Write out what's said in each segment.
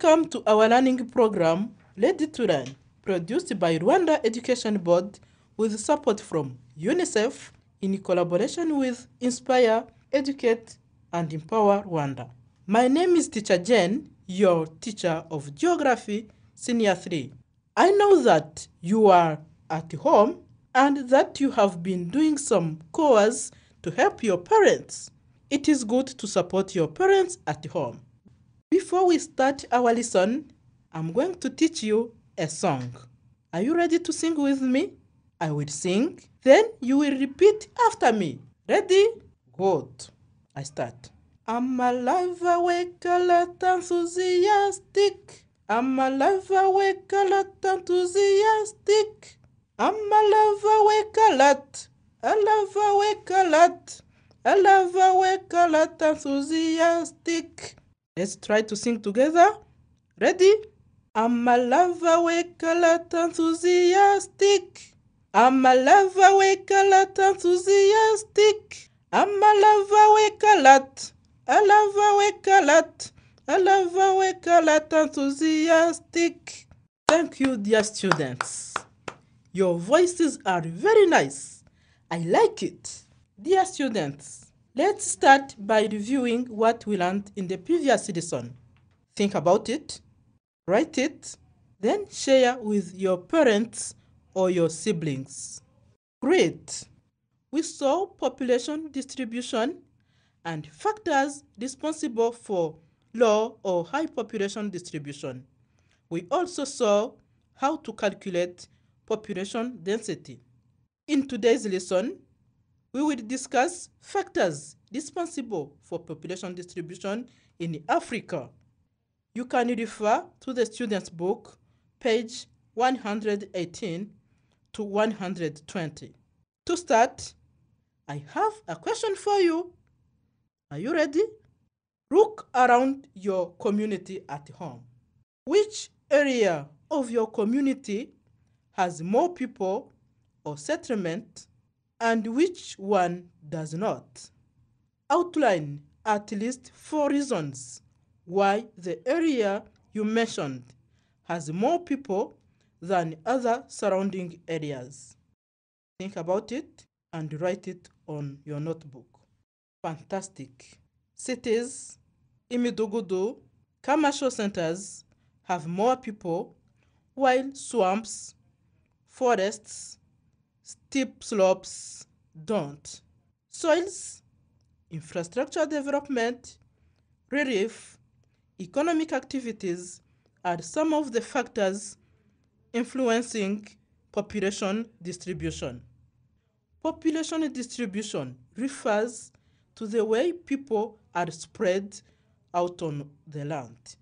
Welcome to our learning program, Ready to Learn, produced by Rwanda Education Board with support from UNICEF in collaboration with Inspire, Educate and Empower Rwanda. My name is Teacher Jane, your teacher of Geography, Senior 3. I know that you are at home and that you have been doing some chores to help your parents. It is good to support your parents at home. Before we start our lesson, I'm going to teach you a song. Are you ready to sing with me? I will sing, then you will repeat after me. Ready? Good. I start. I'm alive, awake, alert, enthusiastic. I'm alive, awake, alert, enthusiastic. I'm alive, awake, alert. Alive, awake, alert. Alive, awake, alert, enthusiastic. Let's try to sing together. Ready? I'm alive, awake, alert, enthusiastic. I'm alive, awake, alert, enthusiastic. I'm alive, awake, alert. Alive, awake, alert. Alive, awake, alert, enthusiastic. Thank you, dear students. Your voices are very nice. I like it. Dear students, let's start by reviewing what we learned in the previous lesson. Think about it, write it, then share with your parents or your siblings. Great! We saw population distribution and factors responsible for low or high population distribution. We also saw how to calculate population density. In today's lesson, we will discuss factors responsible for population distribution in Africa. You can refer to the student's book, page 118 to 120. To start, I have a question for you. Are you ready? Look around your community at home. Which area of your community has more people or settlement, and which one does not? Outline at least 4 reasons why the area you mentioned has more people than other surrounding areas. Think about it and write it on your notebook. Fantastic. Cities, imidugudu, commercial centers have more people, while swamps, forests, steep slopes don't. Soils, infrastructure development, relief, economic activities are some of the factors influencing population distribution. Population distribution refers to the way people are spread out on the land.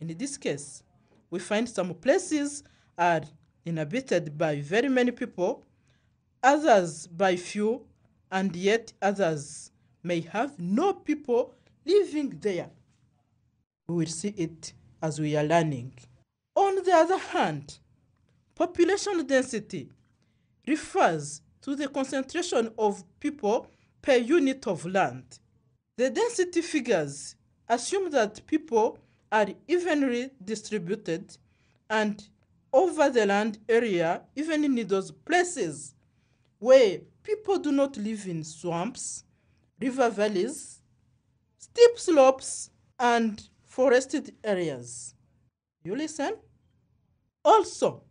In this case, we find some places are inhabited by very many people, others by few, and yet others may have no people living there. We will see it as we are learning. On the other hand, population density refers to the concentration of people per unit of land. The density figures assume that people are evenly distributed and over the land area, even in those places where people do not live in swamps, river valleys, steep slopes, and forested areas. You listen? Also,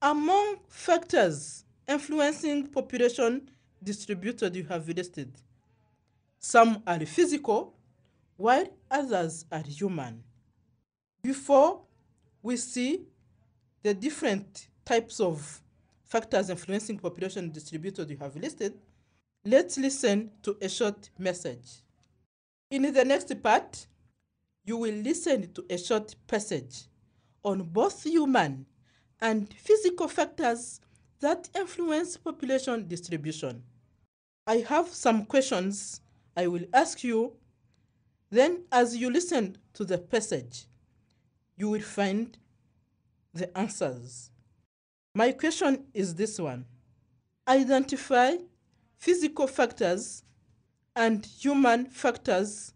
among factors influencing population distributed you have listed, some are physical, while others are human. Before we see the different types of factors influencing population distributed you have listed, let's listen to a short message. In the next part, you will listen to a short passage on both human and physical factors that influence population distribution. I have some questions I will ask you. Then, as you listen to the passage, you will find the answers. My question is this one. Identify physical factors and human factors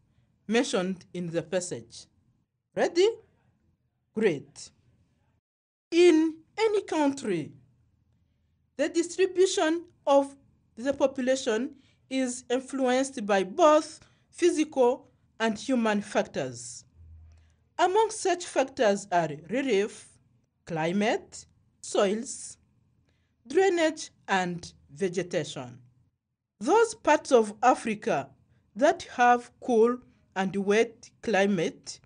mentioned in the passage. Ready? great. In any country, the distribution of the population is influenced by both physical and human factors. Among such factors are relief, climate, soils, drainage, and vegetation. Those parts of Africa that have cool and wet climate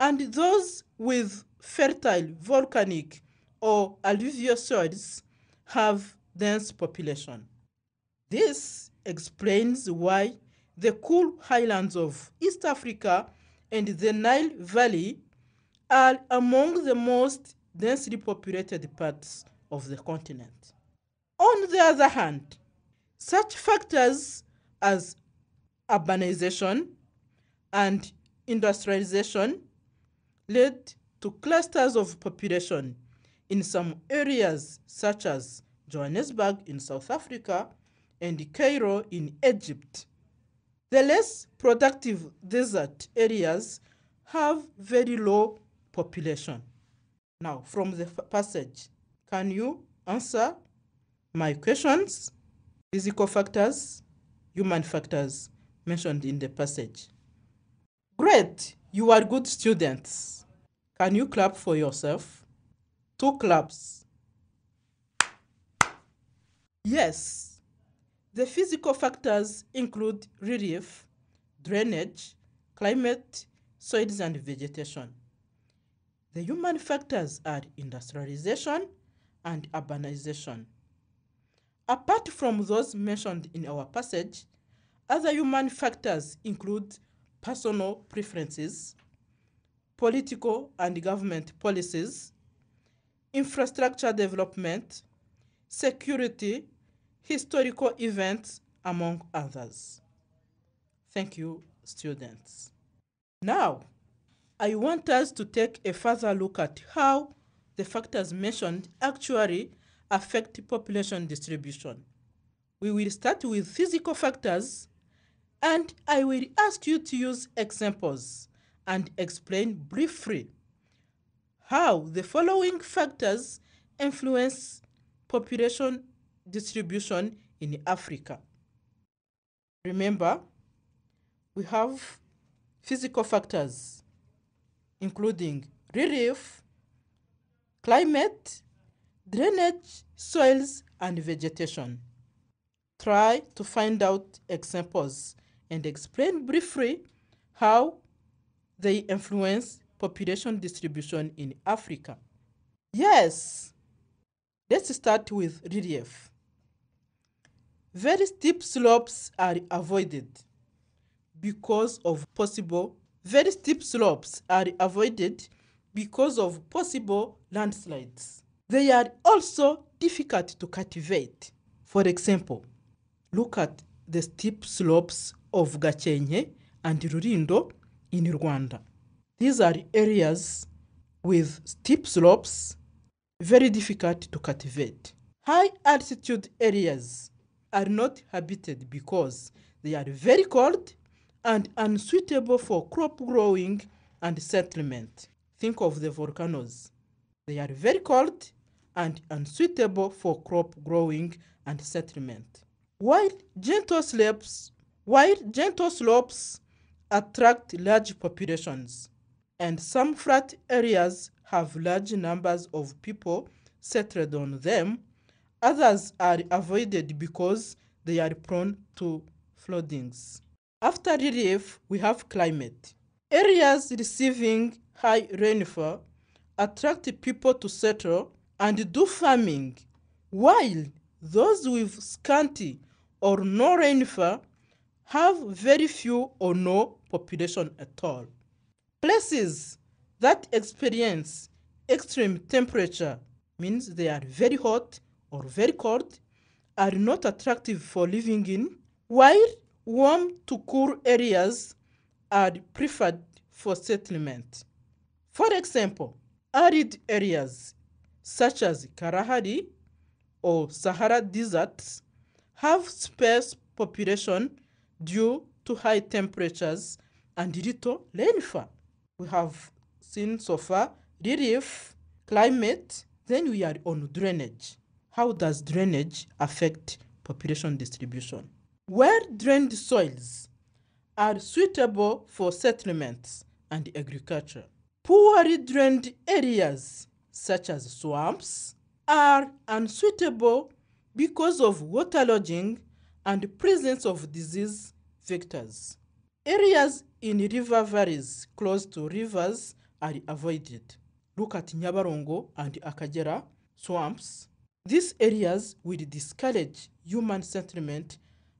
and those with fertile volcanic or alluvial soils have dense population. This explains why the cool highlands of East Africa and the Nile Valley are among the most densely populated parts of the continent. On the other hand, such factors as urbanization and industrialization led to clusters of population in some areas such as Johannesburg in South Africa and Cairo in Egypt. The less productive desert areas have very low population. Now, from the passage, can you answer my questions? Physical factors, human factors mentioned in the passage. Great, you are good students. Can you clap for yourself? Two claps. Yes, the physical factors include relief, drainage, climate, soils, and vegetation. The human factors are industrialization and urbanization. Apart from those mentioned in our passage, other human factors include personal preferences, political and government policies, infrastructure development, security, historical events, among others. Thank you, students. Now, I want us to take a further look at how the factors mentioned actually affect population distribution. We will start with physical factors, and I will ask you to use examples and explain briefly how the following factors influence population distribution in Africa. Remember, we have physical factors, including relief, climate, drainage, soils, and vegetation. Try to find out examples and explain briefly how they influence population distribution in Africa. Yes, let's start with relief. Very steep slopes are avoided because of possible landslides. They are also difficult to cultivate. For example, look at the steep slopes of Gachenye and Rurindo in Rwanda. These are areas with steep slopes, very difficult to cultivate. High altitude areas are not habited because they are very cold and unsuitable for crop growing and settlement. Think of the volcanoes. They are very cold and unsuitable for crop growing and settlement. While gentle slopes attract large populations, and some flat areas have large numbers of people settled on them, others are avoided because they are prone to floodings. After relief, we have climate. Areas receiving high rainfall attract people to settle and do farming, while those with scanty or no rainfall have very few or no population at all. Places that experience extreme temperature, means they are very hot or very cold, are not attractive for living in, while warm to cool areas are preferred for settlement. For example, arid areas such as Kalahari or Sahara deserts have sparse population due to high temperatures and little rainfall. We have seen so far relief, climate, then we are on drainage. How does drainage affect population distribution? Well drained soils are suitable for settlements and agriculture. Poorly drained areas, such as swamps, are unsuitable because of water lodging and presence of disease vectors. Areas in river valleys close to rivers are avoided. Look at Nyabarongo and Akagera swamps. These areas will discourage human settlement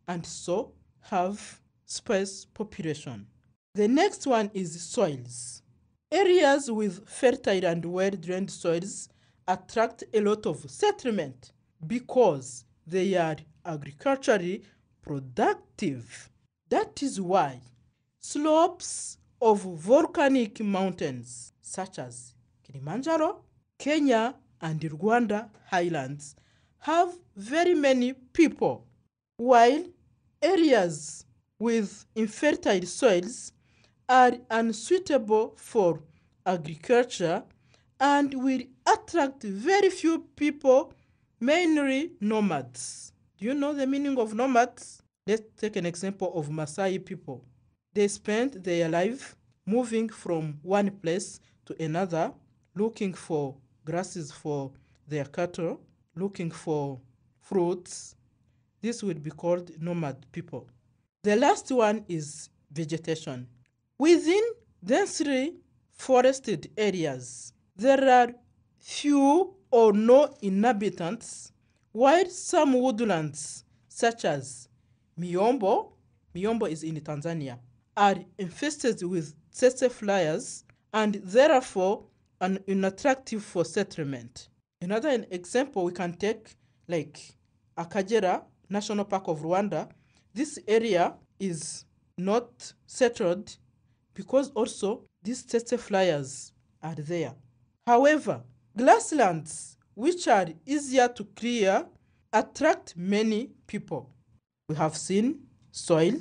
and so have sparse population. The next one is soils. Areas with fertile and well-drained soils attract a lot of settlement because they are agriculturally productive. That is why slopes of volcanic mountains such as Kilimanjaro, Kenya, and Rwanda highlands have very many people, while areas with infertile soils are unsuitable for agriculture and will attract very few people, mainly nomads. Do you know the meaning of nomads? Let's take an example of Maasai people. They spend their life moving from one place to another, looking for grasses for their cattle, looking for fruits. This would be called nomad people. The last one is vegetation. Within densely forested areas, there are few or no inhabitants, while some woodlands, such as miombo is in Tanzania, are infested with tsetse flies and therefore unattractive for settlement. Another example we can take, like Akagera National Park of Rwanda. This area is not settled because also these tsetse flies are there. However, grasslands, which are easier to clear, attract many people. We have seen soil,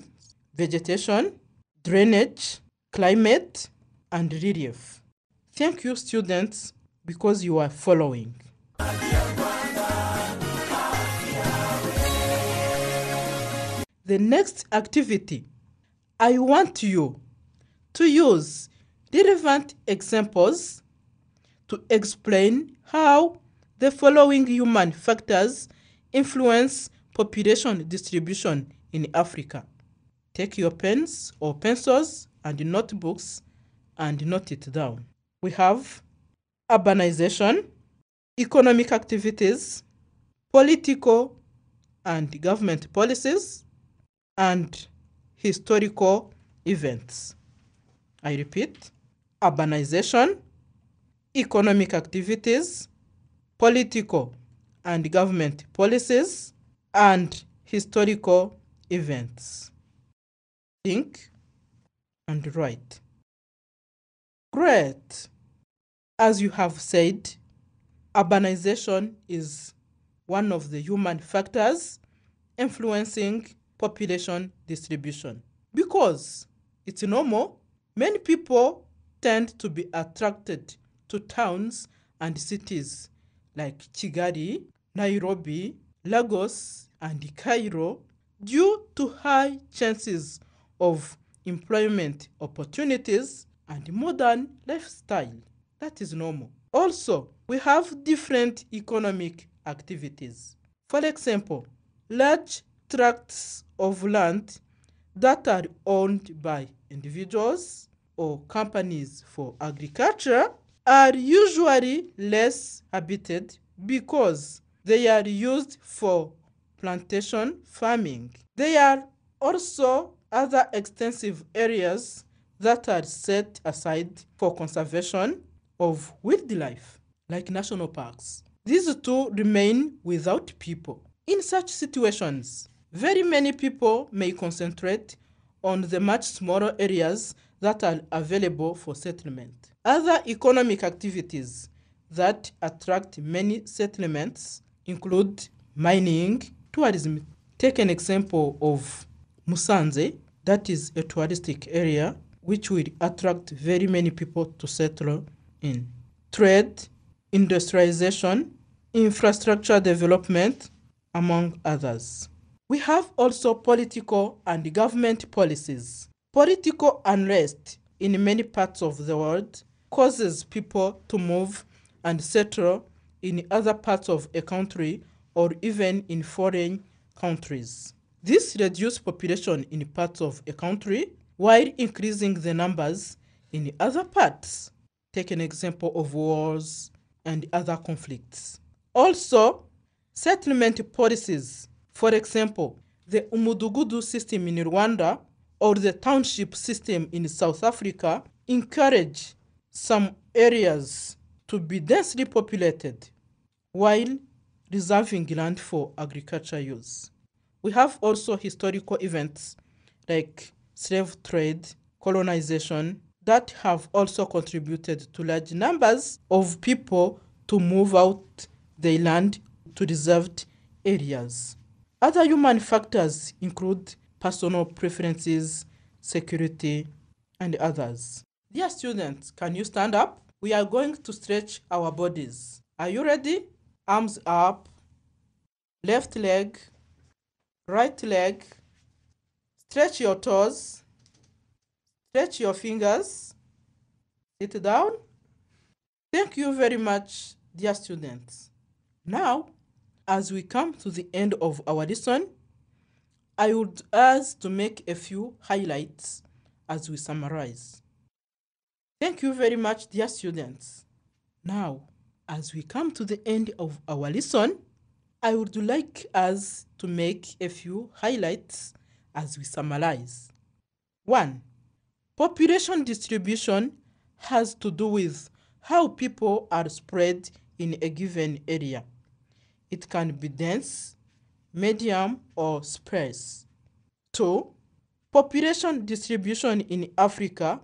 vegetation, drainage, climate, and relief. Thank you, students, because you are following. The next activity, I want you to use relevant examples to explain how the following human factors influence population distribution in Africa. Take your pens or pencils and notebooks and note it down. We have urbanization, economic activities, political and government policies, and historical events. I repeat, urbanization, economic activities, political and government policies, and historical events. Think and write. Great. As you have said, urbanization is one of the human factors influencing population distribution. Because it's normal, many people tend to be attracted to towns and cities like Kigali, Nairobi, Lagos, and Cairo due to high chances of employment opportunities and modern lifestyle. That is normal. Also, we have different economic activities. For example, large tracts of land that are owned by individuals or companies for agriculture are usually less habited because they are used for plantation farming. There are also other extensive areas that are set aside for conservation of wildlife, like national parks. These two remain without people. In such situations, very many people may concentrate on the much smaller areas that are available for settlement. Other economic activities that attract many settlements include mining, tourism. Take an example of Musanze, that is a touristic area which will attract very many people to settle in. trade, industrialization, infrastructure development, among others. We have also political and government policies. Political unrest in many parts of the world causes people to move and settle in other parts of a country or even in foreign countries. This reduces population in parts of a country while increasing the numbers in other parts. Take an example of wars and other conflicts. Also, settlement policies. For example, the imidugudu system in Rwanda or the township system in South Africa encourage some areas to be densely populated while reserving land for agriculture use. We have also historical events like slave trade, colonization, that have also contributed to large numbers of people to move out their land to reserved areas. Other human factors include personal preferences, security, and others. Dear students, can you stand up? We are going to stretch our bodies. Are you ready? Arms up, left leg, right leg. Stretch your toes, stretch your fingers, sit down. Thank you very much, dear students. Now, as we come to the end of our lesson, I would ask to make a few highlights as we summarize. Thank you very much, dear students. Now, as we come to the end of our lesson, I would like us to make a few highlights as we summarize. 1. Population distribution has to do with how people are spread in a given area. It can be dense, medium, or sparse. 2. Population distribution in Africa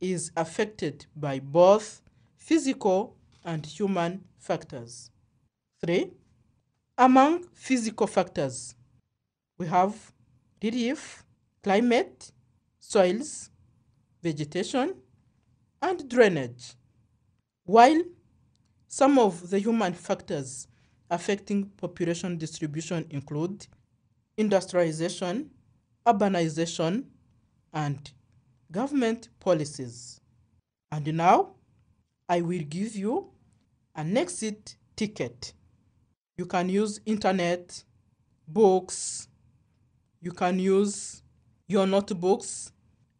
is affected by both physical and human factors. 3. Among physical factors, we have relief, climate, soils, vegetation, and drainage, while some of the human factors affecting population distribution include industrialization, urbanization, and government policies. And now, I will give you an exit ticket. You can use internet, books, you can use your notebooks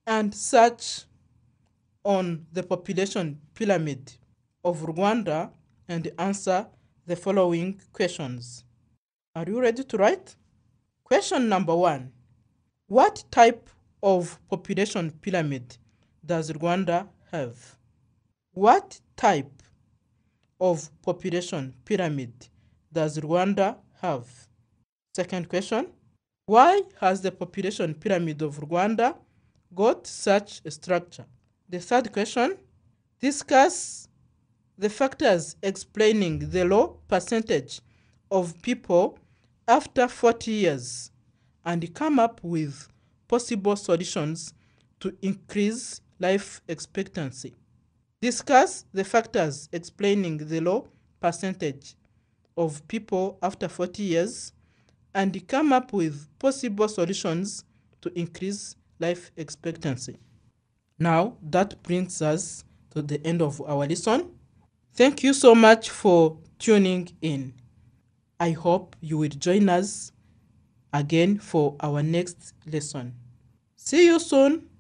and search on the population pyramid of Rwanda and answer the following questions. Are you ready to write? Question number 1. What type of population pyramid does Rwanda have? What type of population pyramid does Rwanda have? Second question. Why has the population pyramid of Rwanda got such a structure? The third question. Discuss the factors explaining the low percentage of people after 40 years and come up with possible solutions to increase life expectancy. Discuss the factors explaining the low percentage of people after 40 years and come up with possible solutions to increase life expectancy. Now, that brings us to the end of our lesson. Thank you so much for tuning in. I hope you will join us again for our next lesson. See you soon.